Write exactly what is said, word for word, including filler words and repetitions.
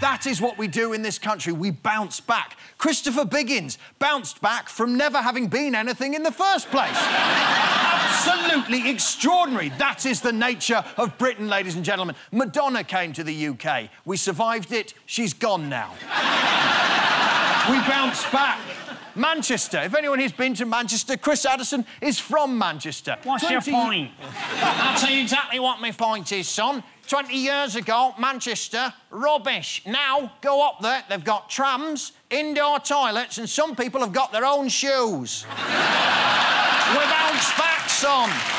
That is what we do in this country. We bounce back. Christopher Biggins bounced back from never having been anything in the first place. Absolutely extraordinary. That is the nature of Britain, ladies and gentlemen. Madonna came to the U K. We survived it. She's gone now. We bounce back. Manchester. If anyone has been to Manchester, Chris Addison is from Manchester. What's twenty... your point? I'll tell you exactly what my point is, son. Twenty years ago, Manchester, rubbish. Now, go up there, they've got trams, indoor toilets, and some people have got their own shoes. Without spats on.